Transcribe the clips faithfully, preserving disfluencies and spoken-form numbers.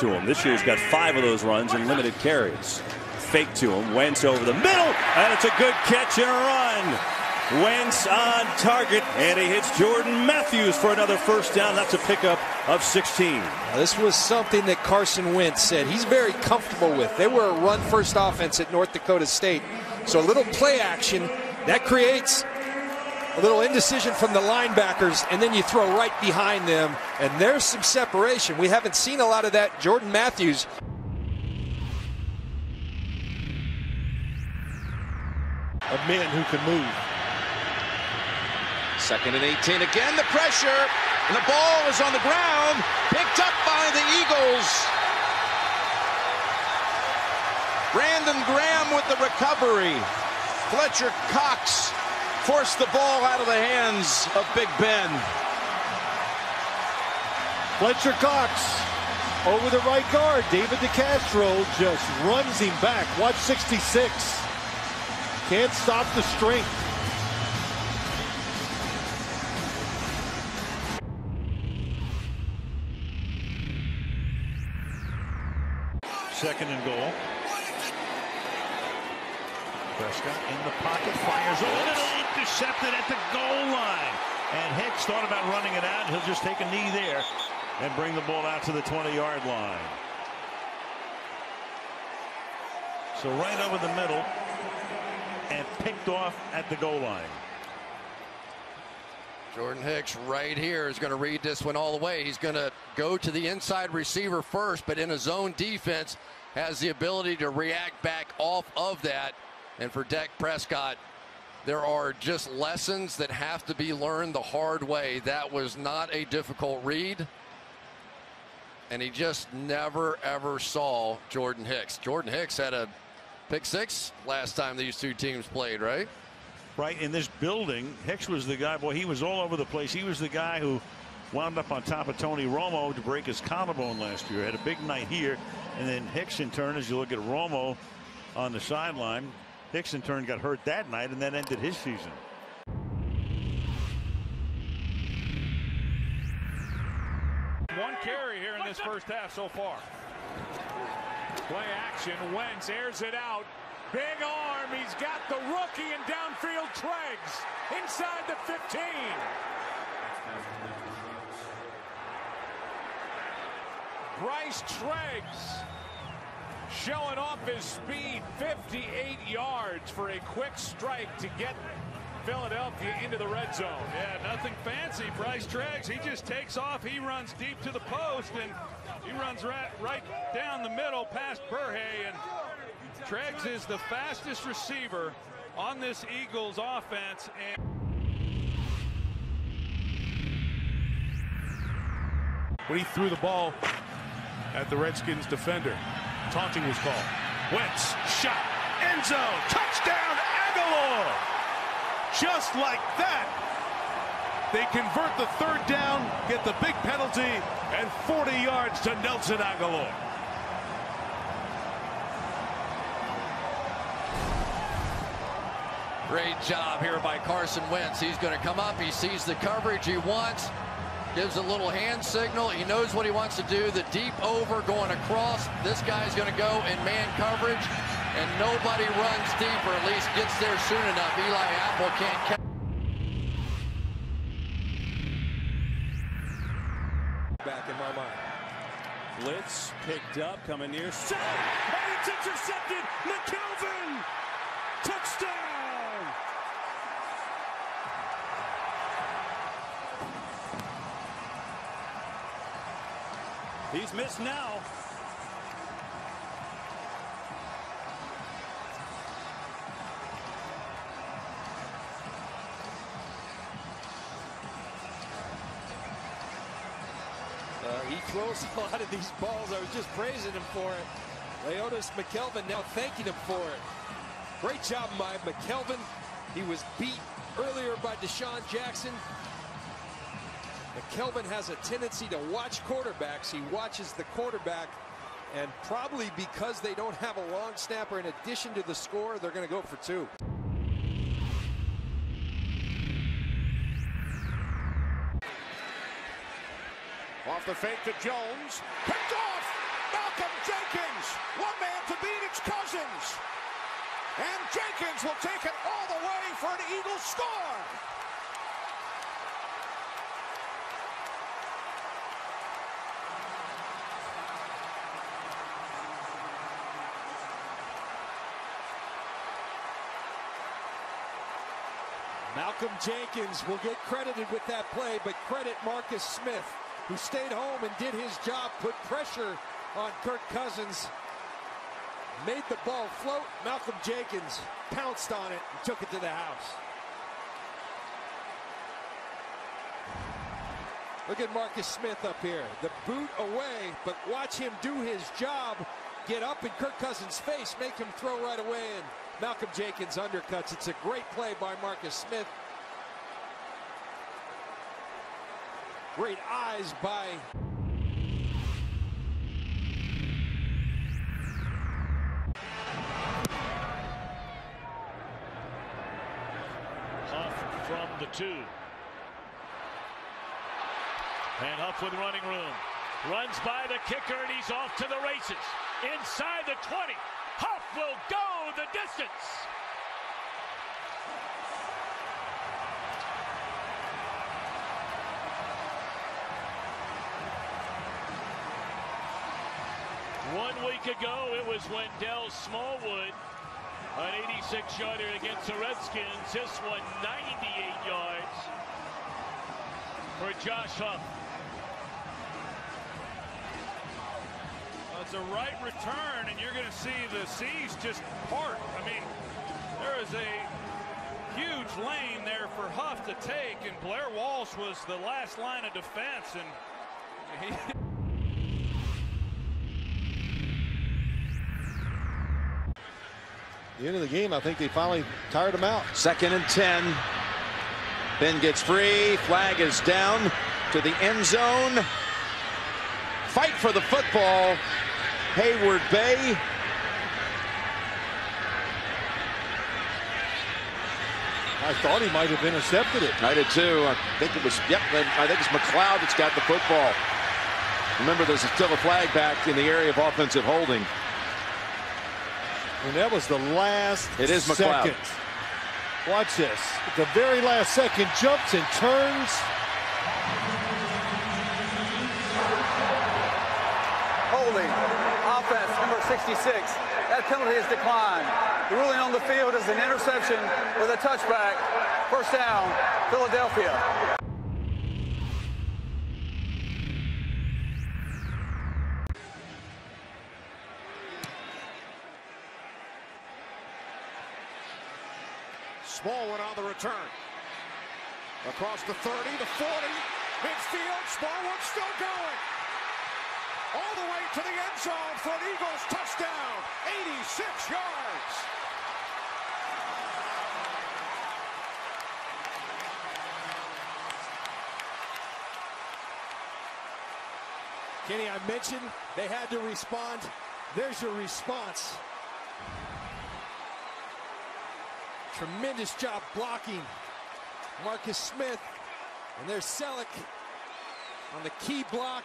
to him. This year he's got five of those runs and limited carries. Fake to him. Wentz over the middle. And it's a good catch and a run. Wentz on target. And he hits Jordan Matthews for another first down. That's a pickup of sixteen. Now, this was something that Carson Wentz said he's very comfortable with. They were a run-first offense at North Dakota State. So a little play action. That creates a little indecision from the linebackers, and then you throw right behind them, and there's some separation. We haven't seen a lot of that. Jordan Matthews. A man who can move. Second and eighteen. Again, the pressure, and the ball is on the ground, picked up by the Eagles. Brandon Graham with the recovery. Fletcher Cox forced the ball out of the hands of Big Ben. Fletcher Cox over the right guard. David DiCastro just runs him back. Watch sixty-six. Can't stop the strength. Second and goal. Prescott in the pocket, fires a little, intercepted at the goal line. And Hicks thought about running it out. He'll just take a knee there and bring the ball out to the twenty-yard line. So right over the middle and picked off at the goal line. Jordan Hicks right here is going to read this one all the way. He's going to go to the inside receiver first, but in a zone defense has the ability to react back off of that. And for Dak Prescott, there are just lessons that have to be learned the hard way. That was not a difficult read. And he just never, ever saw Jordan Hicks. Jordan Hicks had a pick six last time these two teams played, right? Right. In this building, Hicks was the guy. Boy, he was all over the place. He was the guy who wound up on top of Tony Romo to break his collarbone last year. Had a big night here. And then Hicks, in turn, as you look at Romo on the sideline, Hicks, in turn, got hurt that night, and that ended his season. One carry here in this first half so far. Play action. Wentz airs it out. Big arm. He's got the rookie and downfield Treggs inside the fifteen. Bryce Treggs showing off his speed, fifty-eight yards for a quick strike to get Philadelphia into the red zone. Yeah, nothing fancy. Bryce Treggs, he just takes off. He runs deep to the post, and he runs right, right down the middle past Burhay. And Treggs is the fastest receiver on this Eagles offense. And when he threw the ball at the Redskins defender, taunting was called. Wentz shot, end zone, touchdown Agolor. Just like that, they convert the third down, get the big penalty, and forty yards to Nelson Agolor. Great job here by Carson Wentz. He's going to come up. He sees the coverage he wants. Gives a little hand signal. He knows what he wants to do. The deep over going across. This guy's going to go in man coverage. And nobody runs deep, or at least gets there soon enough. Eli Apple can't catch. Back in my mind. Blitz picked up, coming near. Set, and it's intercepted. McKelvin. Touchdown. He's missed now. Uh, he throws a lot of these balls. I was just praising him for it. Leotis McKelvin now thanking him for it. Great job by McKelvin. He was beat earlier by Deshaun Jackson. McKelvin has a tendency to watch quarterbacks. He watches the quarterback, and probably because they don't have a long snapper in addition to the score, they're going to go for two. Off the fake to Jones. Picked off! Malcolm Jenkins, one man to beat, it's Cousins. And Jenkins will take it all the way for an Eagles score. Malcolm Jenkins will get credited with that play, but credit Marcus Smith, who stayed home and did his job, put pressure on Kirk Cousins, made the ball float. Malcolm Jenkins pounced on it and took it to the house. Look at Marcus Smith up here. The boot away, but watch him do his job, get up in Kirk Cousins' face, make him throw right away, and Malcolm Jenkins undercuts. It's a great play by Marcus Smith. Great eyes by... Huff from the two. And Huff with running room. Runs by the kicker and he's off to the races. Inside the twenty. Huff will go the distance. One week ago, it was Wendell Smallwood, an eighty-six yarder against the Redskins. This one, ninety-eight yards for Josh Huff. It's a right return, and you're going to see the seas just part. I mean, there is a huge lane there for Huff to take, and Blair Walsh was the last line of defense, and he... The end of the game, I think they finally tired him out. Second and ten. Ben gets free. Flag is down to the end zone. Fight for the football. Hayward Bay. I thought he might have intercepted it. I did too. I think it was, yep, I think it's McLeod that's got the football. Remember, there's still a flag back in the area of offensive holding. And that was the last second. It is McLeod. Watch this. At the very last second, jumps and turns. Offense number sixty-six. That penalty is declined. The ruling on the field is an interception with a touchback. First down, Philadelphia. Smallwood on the return. Across the thirty, the forty, midfield. Smallwood still going. All the way to the end zone for an Eagles touchdown, eighty-six yards. Kenny, I mentioned they had to respond. There's your response. Tremendous job blocking. Marcus Smith, and there's Selleck on the key block.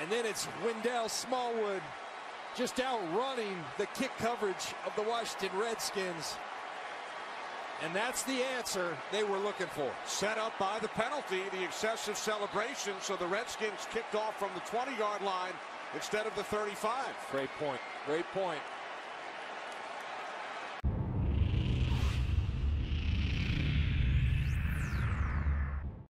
And then it's Wendell Smallwood just outrunning the kick coverage of the Washington Redskins. And that's the answer they were looking for. Set up by the penalty, the excessive celebration, so the Redskins kicked off from the twenty-yard line instead of the thirty-five. Great point. Great point.